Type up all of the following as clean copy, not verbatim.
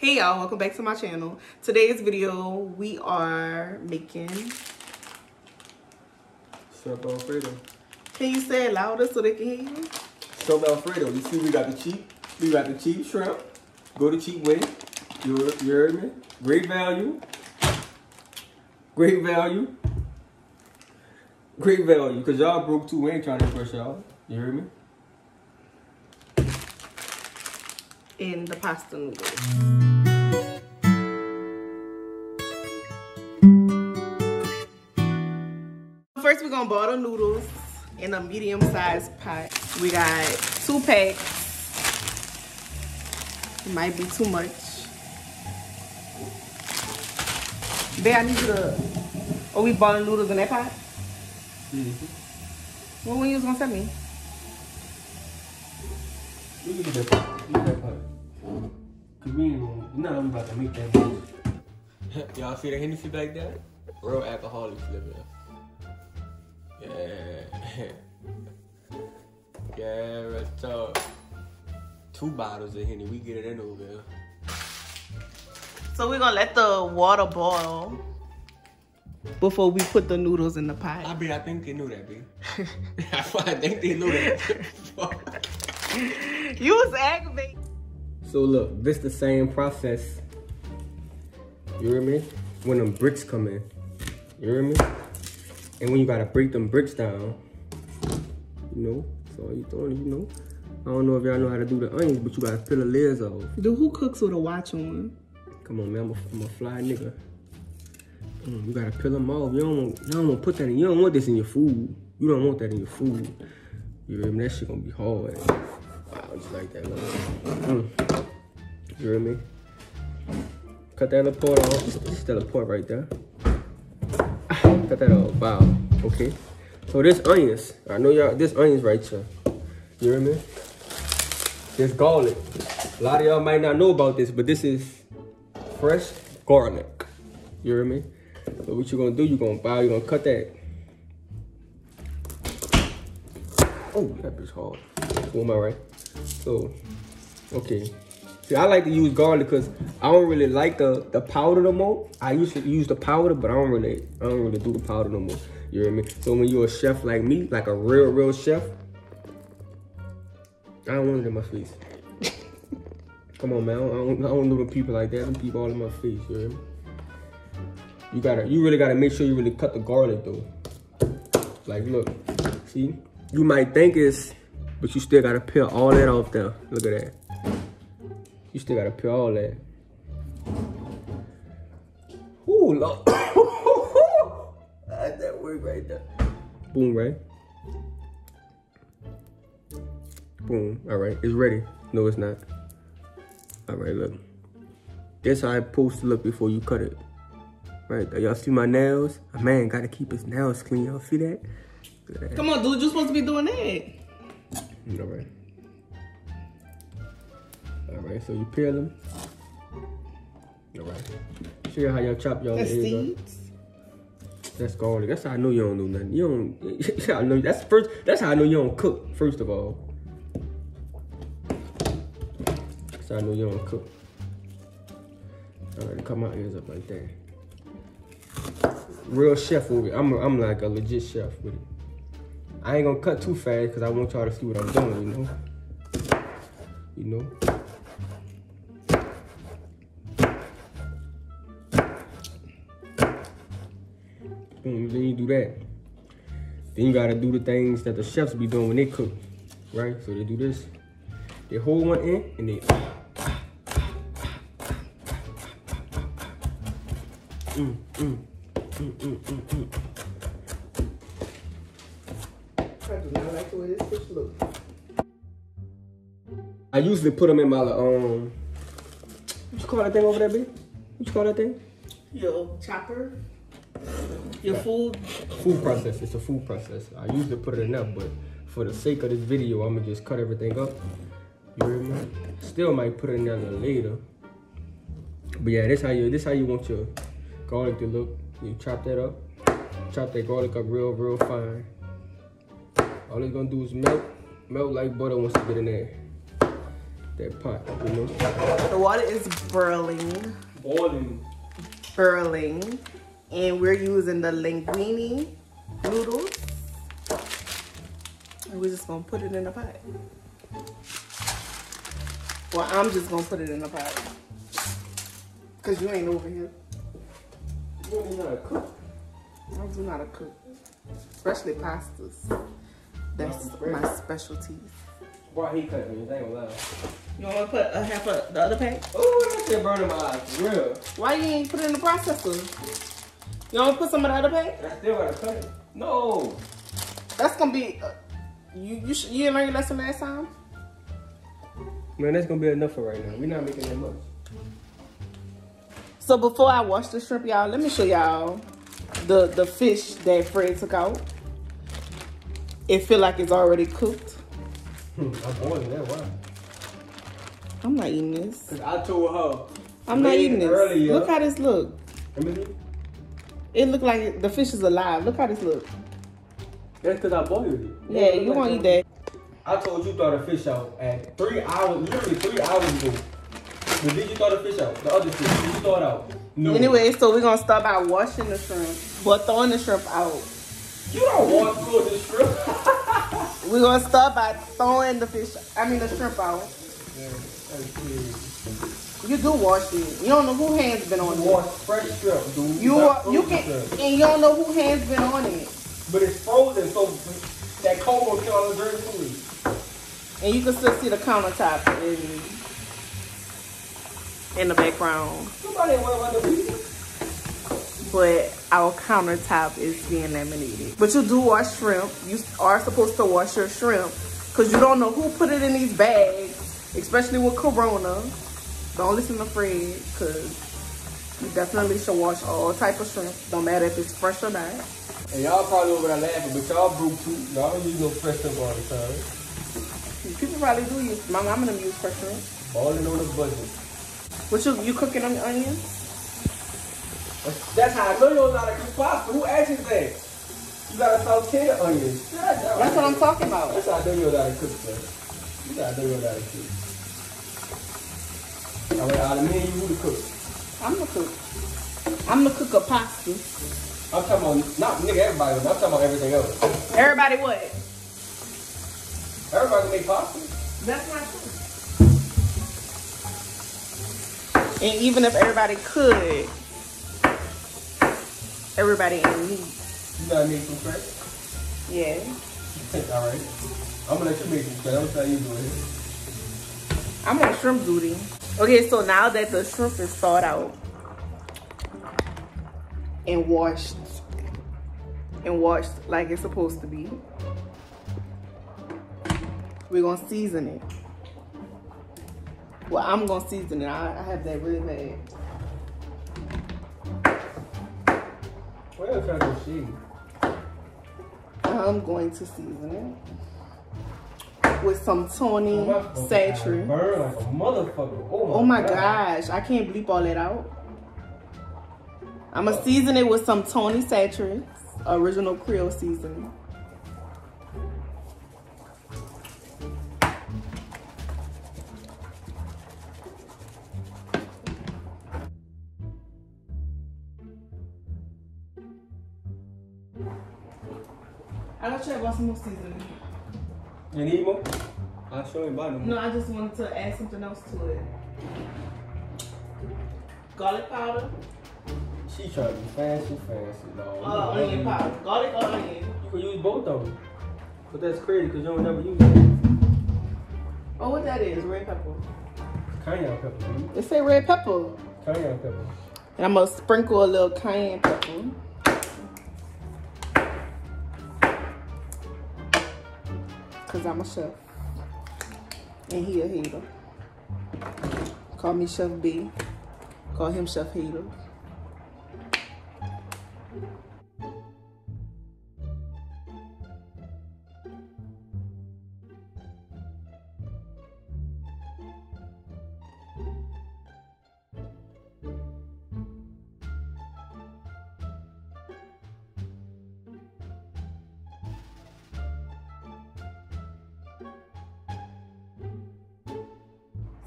Hey y'all, welcome back to my channel. Today's video, we are making Step Alfredo. Can you say it louder so they can hear you? Step Alfredo. You see, we got the cheap shrimp. Go the cheap way. You heard me? Great value. Great value. Great value. Cause y'all broke too. We ain't trying to impress y'all. You heard me? In the pasta noodles. First, we're gonna boil the noodles in a medium-sized pot. We got 2 packs. It might be too much. Babe, I need you to. Oh, we boiling noodles in that pot? Mm-hmm. What were you gonna send me? We can get that pot. Get that pot. Cause we ain't gonna. Nah, I'm about to make that move. Y'all see the Hennessy back there? Real alcoholic flavor. Yeah, yeah, that's up. 2 bottles of Henny, we get it in over here. So we're gonna let the water boil before we put the noodles in the pot. I think they knew that, B. I think they knew that. You was aggravated. So look, this the same process. You hear me? When them bricks come in, you hear me? And when you gotta break them bricks down, you know, so you throwing, you know. I don't know if y'all know how to do the onions, but you gotta peel the layers off. Dude, who cooks with a watch on? Come on, man, I'm a fly nigga. Come on, you gotta peel them off. You don't want put that in. You don't want this in your food. You don't want that in your food. You hear me? That shit gonna be hard. Wow, just like that. You hear me? Cut that little part off. Just that little part right there. Cut that out. Wow. Okay. So this onions. I know y'all. This onions right here. You hear me? This garlic. A lot of y'all might not know about this, but this is fresh garlic. You hear me? So what you gonna do? You gonna boil. You gonna cut that. Oh, that bitch hard. Who am I right? So, okay. See, I like to use garlic because I don't really like the powder no more. I used to use the powder, but I don't really do the powder no more. You hear me? So when you're a chef like me, like a real chef, I don't want it in my face. Come on, man. I don't know them people like that. Them people all in my face. You hear me? You really gotta make sure you really cut the garlic though. Like, look, see? You might think it's, but you still gotta peel all that off there. Look at that. You still gotta peel all that. Ooh, Lord. That's that work right there. Boom, right? Boom. All right, it's ready. No, it's not. All right, look. That's how it's supposed to look before you cut it. Right, y'all see my nails? A man gotta keep his nails clean. Y'all see that? Look at that? Come on, dude. You supposed to be doing that. All right. Alright, so you peel them. Alright. Show you how y'all chop y'all seeds. That's garlic. That's how I know you don't do nothing. You don't. I know that's first. That's how I know you don't cook. First of all. That's how I know you don't cook. Alright, cut my ears up like that. Real chef over here. I'm like a legit chef with it. I ain't gonna cut too fast because I want y'all to see what I'm doing. You know. You know. Then you do that. Then you gotta do the things that the chefs be doing when they cook, right? So they do this. They hold one in and they. I do not like the way this fish looks. I usually put them in my what you call that thing over there, babe? What you call that thing? Your chopper. Your food process. It's a food process. I usually put it in there, but for the sake of this video, I'm gonna just cut everything up. You hear me? Still might put it in there later. But yeah, this how you want your garlic to look. You chop that up. Chop that garlic up real fine. All it's gonna do is melt like butter once you get in there. that pot, you know? The water is boiling. Boiling. Boiling. And we're using the linguine noodles. And we're just gonna put it in the pot. Well, I'm just gonna put it in the pot. Cause you ain't over here. You don't know how to cook. I do not a cook. Especially pastas. That's my specialty. Why he cut me? They ain't allowed. You wanna put a half of the other pack? Oh, that's still burning my eyes. Real. Why you ain't put it in the processor? You wanna put some of the other pack? I still gotta cut it. No. That's gonna be. You didn't learn your lesson last time? Man, that's gonna be enough for right now. We're not making that much. So before I wash the shrimp, y'all, let me show y'all the fish that Fred took out. It feel like it's already cooked. I'm boiling that. Why? I'm not eating this. Cause I told her. I'm not eating this. Earlier. Look how this look. It look like the fish is alive. Look how this look. That's cause I boiled it. Yeah, you won't eat that. I told you throw the fish out at 3 hours, literally 3 hours ago. But did you throw the fish out? The other fish, did you throw it out? No. Anyway, so we're gonna start by washing the shrimp, but throwing the shrimp out. You don't want to throw the shrimp. We're gonna start by throwing the fish, the shrimp out. You do wash it. You don't know who hands been on it. Wash fresh shrimp, dude. You can, and you don't know who hands been on it. But it's frozen, so that cold will kill all the dirty food. And you can still see the countertop in the background. Somebody went with the pizza. But our countertop is being laminated. But you do wash shrimp. You are supposed to wash your shrimp because you don't know who put it in these bags, especially with Corona. Don't listen to Fred because you definitely should wash all type of shrimp. Don't matter if it's fresh or not. And y'all probably over there laughing, but y'all broke too. Y'all don't use no fresh shrimp all the time. People probably do use, my mama didn't use fresh shrimp. All in on the budget. What you cooking on the onions? That's how I know you don't know how to cook pasta. Who asked you that? You gotta saute the onions. That's what I'm talking about. That's how I know you don't know how to cook, man. You gotta know you don't know how to cook. Alright, out of me and you, who the cook? I'm the cook. I'm the cook of pasta. I'm talking about, everybody else. I'm talking about everything else. Everybody what? Everybody can make pasta. That's not true. And even if everybody could, everybody in me. You gotta make some fresh? Yeah. Alright. I'm gonna let you make some fresh. I'm gonna tell you to do it. I'm on shrimp duty. Okay, so now that the shrimp is thawed out and washed. And washed like it's supposed to be. We're gonna season it. Well, I'm gonna season it. I have that really bad. I'm going to season it with some Tony Satrix. Burn like a motherfucker. Oh my gosh, I can't bleep all that out. I'm going to season it with some Tony Satrix, original Creole seasoning. I thought you had bought some more seasoning. You need more? I sure ain't bought no more. No, I just wanted to add something else to it. Garlic powder. She tried to be fancy, dog. Onion powder. Garlic or onion. You can use both of them. But that's crazy because you don't never use them. Oh, what that is? Red pepper. Cayenne pepper, man. It say red pepper. Cayenne pepper. And I'm going to sprinkle a little cayenne pepper. Cause I'm a chef, and he a hater. Call me Chef B. Call him Chef Hater.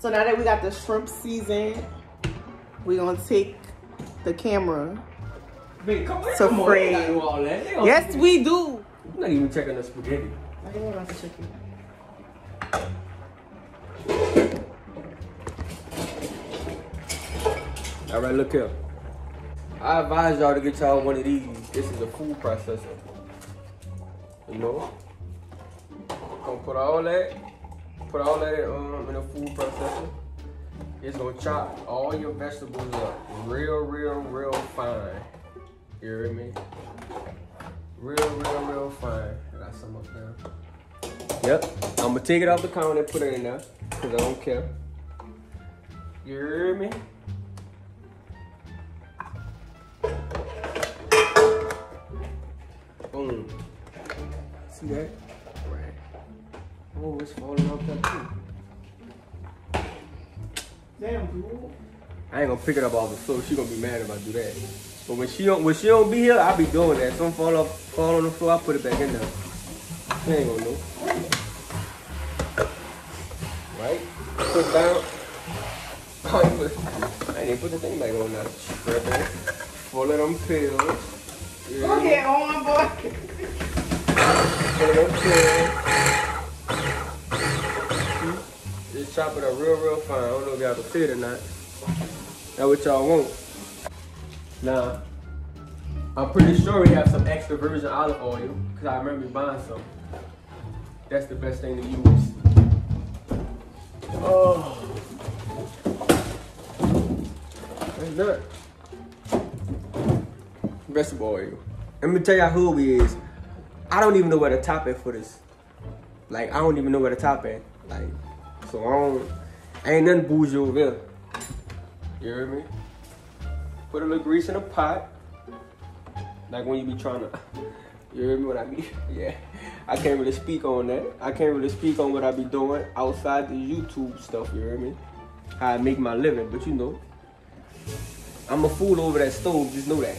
So now that we got the shrimp seasoned, we're gonna take the camera to frame. Yes, we do. I'm not even checking the spaghetti. I didn't want to check it. All right, look here. I advise y'all to get y'all one of these. This is a food processor. You know, gonna put all that in a food processor. It's gonna chop all your vegetables up real fine. You hear me? Real fine. I got some up there. Yep. I'm gonna take it off the counter and put it in there because I don't care. You hear me? Boom. See that? Right. Oh, it's falling off that too. Damn, dude. I ain't gonna pick it up off the floor. She gonna be mad if I do that. But when she don't be here, I be doing that. Some fall on the floor, I put it back in there. She ain't gonna know. Right? Put it down. I didn't put the thing back on that. Right. Full of them pills. Yeah. Okay, on boy. Full of them pills. Just chop it up real fine. I don't know if y'all can see it or not. That's what y'all want. Now, I'm pretty sure we have some extra virgin olive oil because I remember buying some. That's the best thing to use. Oh, that's good. Vegetable oil. Let me tell y'all who we is. I don't even know where to top it for this. Like, I don't even know where to top it. Like, so I ain't nothing bougie over here. You hear me? Put a little grease in a pot, like when you be trying to, you hear me what I mean? Yeah, I can't really speak on that. I can't really speak on what I be doing outside the YouTube stuff, you hear me? How I make my living, but you know, I'm a fool over that stove, just know that.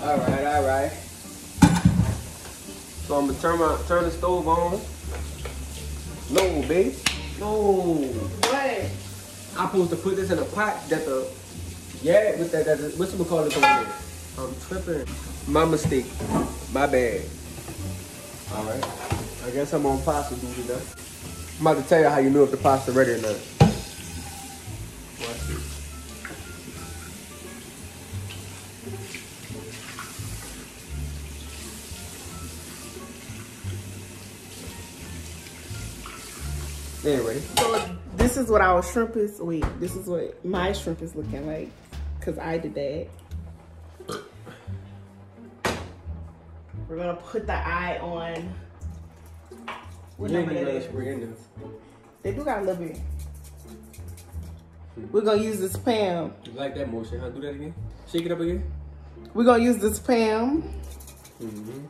All right. So I'm gonna turn the stove on. No, babe, no. What? I'm supposed to put this in a pot that the, yeah, with that, what's we call it over there? I'm tripping. My mistake. My bad. All right. I guess I'm on pasta duty now. I'm about to tell you how you know if the pasta ready or not. Watch this. Anyway. So this is what our shrimp is. Wait, this is what my shrimp is looking like. Cause I did that. We're gonna put the eye on. Whatever that is. They do got a little bit. We're gonna use this Pam. You like that motion? Huh? Do that again. Shake it up again. We're gonna use this Pam. They do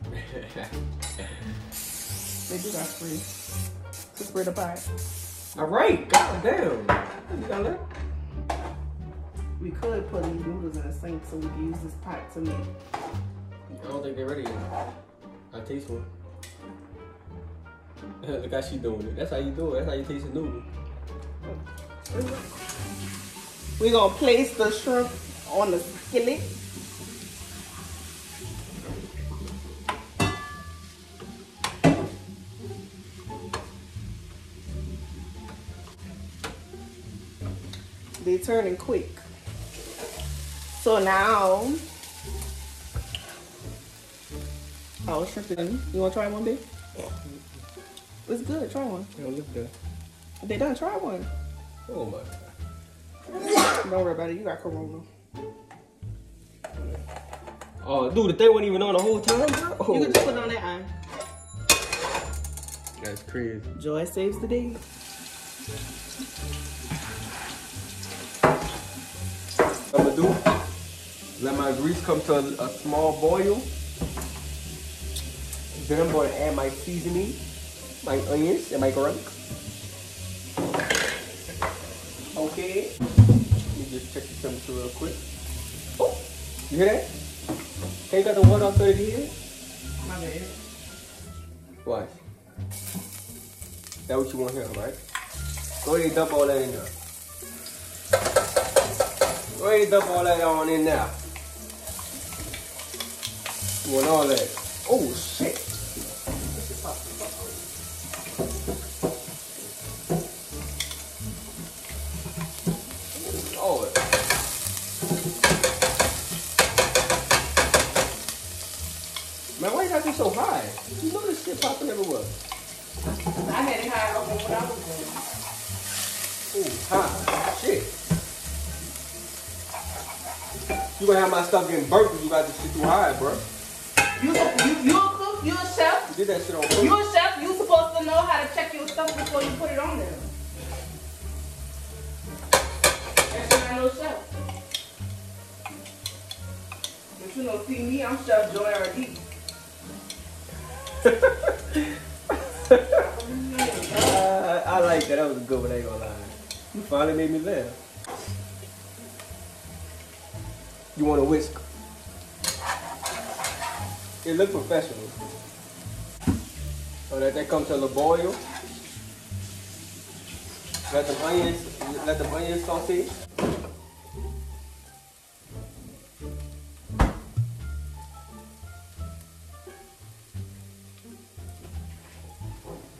got spray. Just spray the pie. All right. Goddamn. We could put these noodles in the sink so we can use this pot to make. I don't think they're ready yet. I taste one. Look how she doing it. That's how you do it. That's how you taste a noodle. We're gonna place the shrimp on the skillet. They're turning quick. So now, our shrimp is done. You want to try one, babe? It's good. Try one. They don't look good. They done. Try one. Oh, my God. Don't worry about it. You got Corona. Oh, dude, the thing wasn't even on the whole time, bro? Oh. You can just put it on that eye. That's crazy. Joy saves the day. I'm going to do. Let my grease come to a small boil. Then I'm going to add my seasoning, my onions, and my garlic. Okay. Let me just check the temperature real quick. Oh, you hear that? Can you got the water off of here? My bad. Watch. That's what you want here, right? Grate up all that on in there. Want all that. Oh shit. Man, why you gotta be so high? You know this shit popping everywhere. I had it high open when I was doing it. Ooh, high. Shit. You gonna have my stuff getting burnt because you got this shit too high, bro. You a cook, you a chef. Did that shit on cook. You a chef, you supposed to know how to check your stuff before you put it on there. That's not no chef. But you don't see me, I'm Chef Joy R.D. I like that. That was a good one. I ain't gonna lie. You finally made me laugh. You want a whisk? It look professional. So that comes to the boil. Let the onions saute.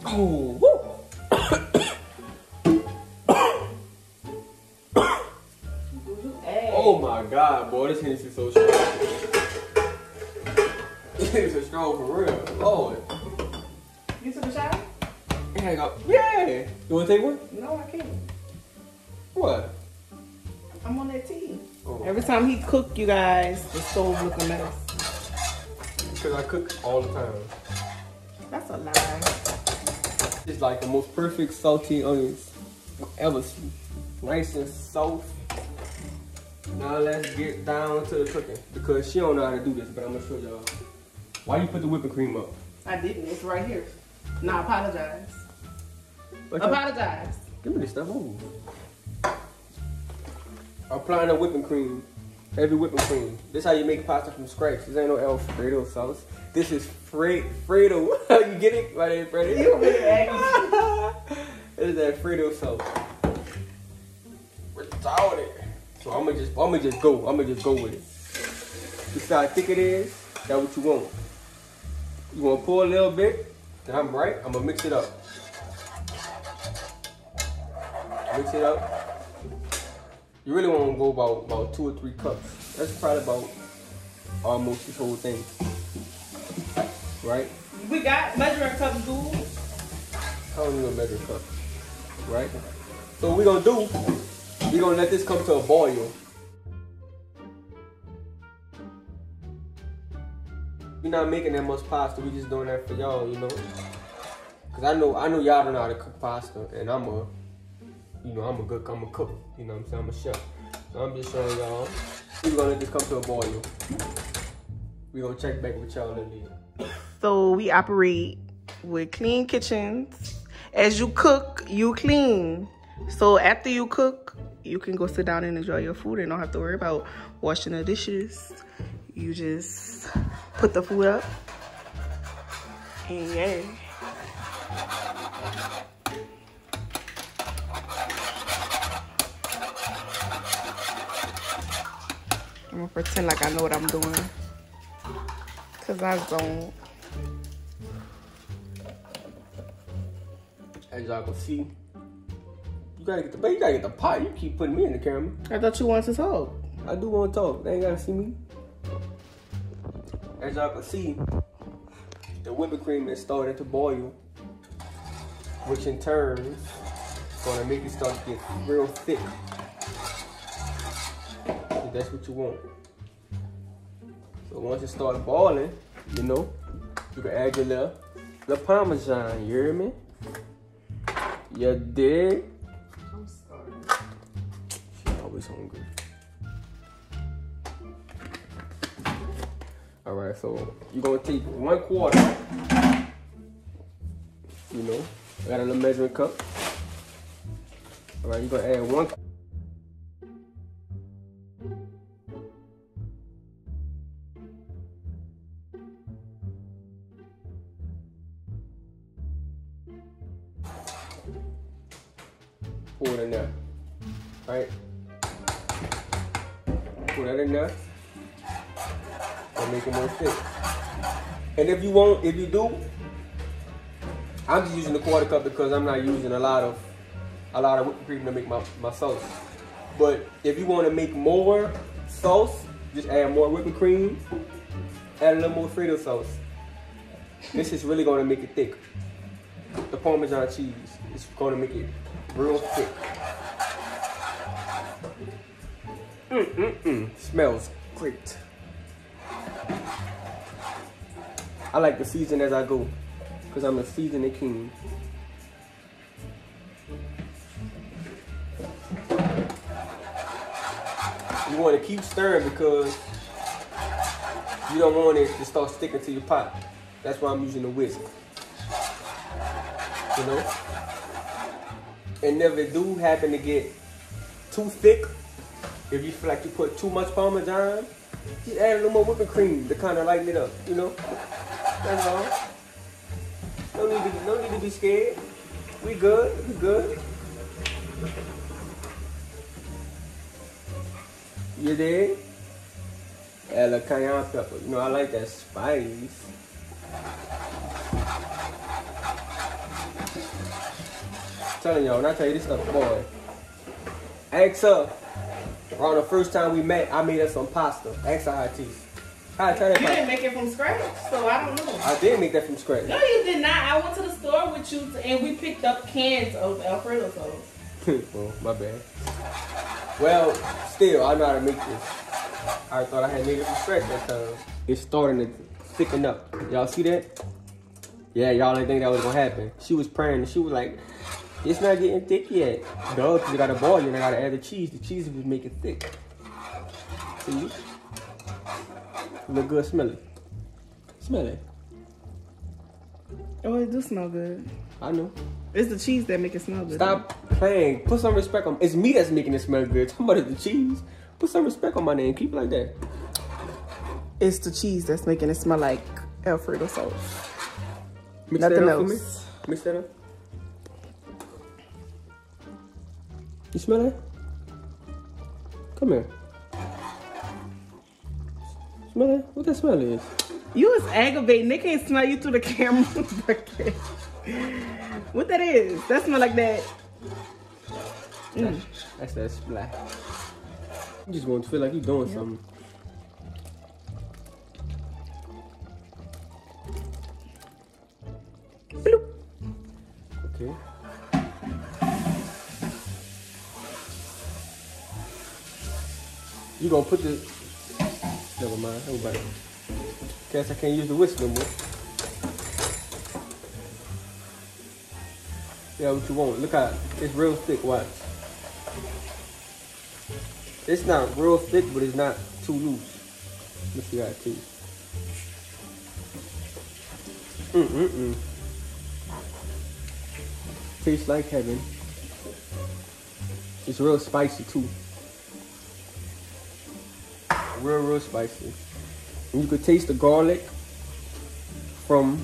Oh, woo. Oh my God, boy, this Hennessy is so strong. It's so strong for real. Lord. You took a shower? Hang up. Yeah. You want to take one? No, I can't. What? I'm on that tea. Oh. Every time he cook, you guys, the stove look a mess. Because I cook all the time. That's a lie. It's like the most perfect salty onions ever seen. Nice and soft. Now let's get down to the cooking because she don't know how to do this, but I'm gonna show y'all. Why you put the whipping cream up? I didn't. It's right here. Now apologize. Apologize. Give me this stuff. Ooh. Applying the whipping cream. Heavy whipping cream. This how you make pasta from scratch. This ain't no Alfredo sauce. This is Fredo. You get it? Right there, Fredo. You This is that Fredo sauce. Without it. So I'ma just go with it. Just how thick it is, that's what you want. You wanna pour a little bit, then I'm gonna mix it up. Mix it up. You really want to go about 2 or 3 cups. That's probably about almost this whole thing, right? We got measuring cups, dude. I don't need a measuring cup, right? So what we're gonna let this come to a boil. We're not making that much pasta. We just doing that for y'all, you know. Cause I know y'all don't know how to cook pasta, and I'm a cook, you know what I'm saying? I'm a chef. So I'm just showing y'all. We're gonna let this come to a boil. We're gonna check back with y'all in the end. So we operate with clean kitchens. As you cook, you clean. So after you cook, you can go sit down and enjoy your food and don't have to worry about washing the dishes. You just put the food up and yay. I'm gonna pretend like I know what I'm doing, cause I don't. As y'all can see, you gotta get the pot. You keep putting me in the camera. I thought you wanted to talk. I do want to talk. They ain't gotta see me. As y'all can see, the whipping cream is starting to boil, which in turn is gonna make it start to get real thick. That's what you want. So once it starts boiling, you know, you can add your little parmesan, you hear me? You dig? I'm sorry. She's always hungry. Alright, so you're gonna take 1/4. You know, I got a little measuring cup. Alright, you're gonna add 1 cup. pour it in there. All right, pour that in there and make it more thick. And if you won't, if you do, I'm just using a quarter cup because I'm not using a lot of whipped cream to make my sauce. But if you want to make more sauce, just add more whipping cream, add a little more Alfredo sauce. This is really going to make it thick. The Parmesan cheese is going to make it real thick. Smells great. I like to season as I go because I'm a seasoning king. You want to keep stirring because you don't want it to start sticking to your pot. That's why I'm using the whisk, you know? And if it do happen to get too thick, if you feel like you put too much Parmesan, just add a little more whipping cream to kind of lighten it up, you know? That's all. No need to be scared. We good, we good. You dig? Add a cayenne pepper. You know, I like that spice. I'm telling y'all, when I tell you this stuff, boy. Ask her. Around the first time we met, I made us some pasta. Ask her how it tastes. How it tastes. You didn't make it from scratch, so I don't know. I did make that from scratch. No, you did not. I went to the store with you and we picked up cans of Alfredo sauce. Oh, my bad. Well, still, I know how to make this. I thought I had made it from scratch that time. It's starting to thicken up. Y'all see that? Yeah, y'all didn't think that was gonna happen. She was praying and she was like, it's not getting thick yet. No, because you gotta boil it and I gotta add the cheese. The cheese will make it thick. See? Look good, smell it. Smell it. Oh, it does smell good. I know. It's the cheese that make it smell good. Stop playing. Put some respect on. It's me that's making it smell good. Somebody the cheese. Put some respect on my name. Keep it like that. It's the cheese that's making it smell like Alfredo sauce. Mix nothing else. For me. Mix that up. You smell that? Come here. Smell that? What that smell is? You was aggravating. They can't smell you through the camera. What that is? That smell like that. Mm. That's that splash. You just want to feel like you're doing something. Bloop. Okay. You gonna put the... Never mind, everybody. Guess I can't use the whisk no more. Yeah, what you want. Look how it's real thick, watch. It's not real thick, but it's not too loose. Let me see how it tastes. Tastes like heaven. It's real spicy too. Real spicy. And you could taste the garlic from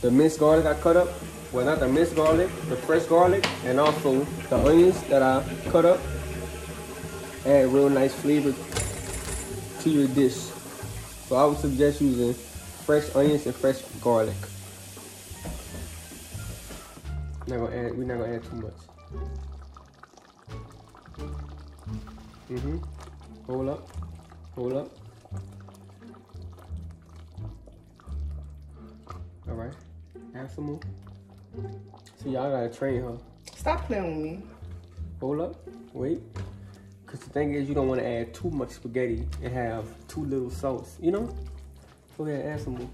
the minced garlic I cut up. Well, not the minced garlic, the fresh garlic, and also the onions that I cut up. Add real nice flavor to your dish. So I would suggest using fresh onions and fresh garlic. We're not gonna add too much. Hold up. All right, add some more. See, y'all gotta train her. Stop playing with me. Hold up, wait. Cause the thing is, you don't want to add too much spaghetti and have too little sauce, you know? Go ahead, add some more.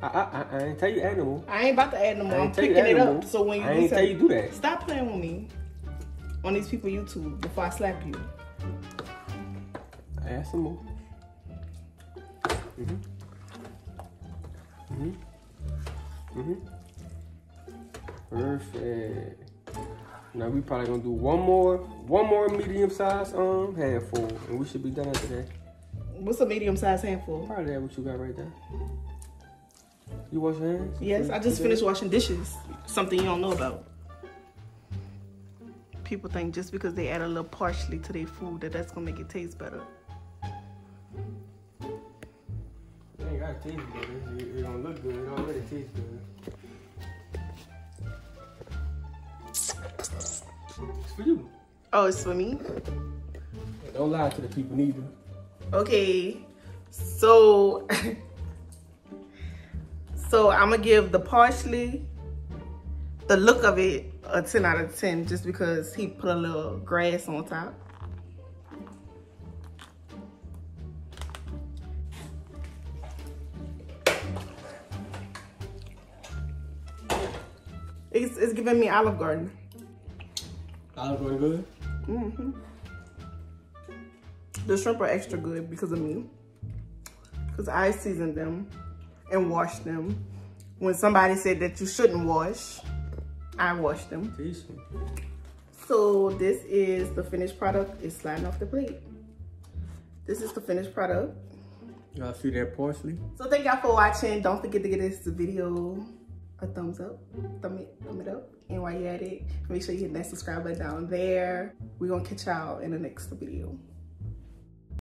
I ain't tell you add no more. I ain't about to add no more. I'm picking it up. So when you I ain't tell you do that. Stop playing with me on these people YouTube before I slap you. Add some more. Perfect. Now we probably gonna do one more medium-sized handful, and we should be done today. What's a medium-sized handful? Probably that what you got right there. You wash your hands? Yes, I just finished washing dishes. Something you don't know about. People think just because they add a little parsley to their food that that's gonna make it taste better. It ain't gotta taste good. It don't look good. It already tastes good. It's for you. Oh, it's for me? Don't lie to the people neither. Okay, so so I'm gonna give the parsley, the look of it, a 10 out of 10 just because he put a little grass on top. It's giving me Olive Garden. Olive Garden good? Mm-hmm. The shrimp are extra good because of me. Because I seasoned them and washed them. When somebody said that you shouldn't wash, I washed them. Decent. So this is the finished product. It's sliding off the plate. This is the finished product. Y'all see that parsley? So thank y'all for watching. Don't forget to give this video a thumbs up. Thumb it up. And while you're at it, make sure you hit that subscribe button down there. We're gonna catch y'all in the next video.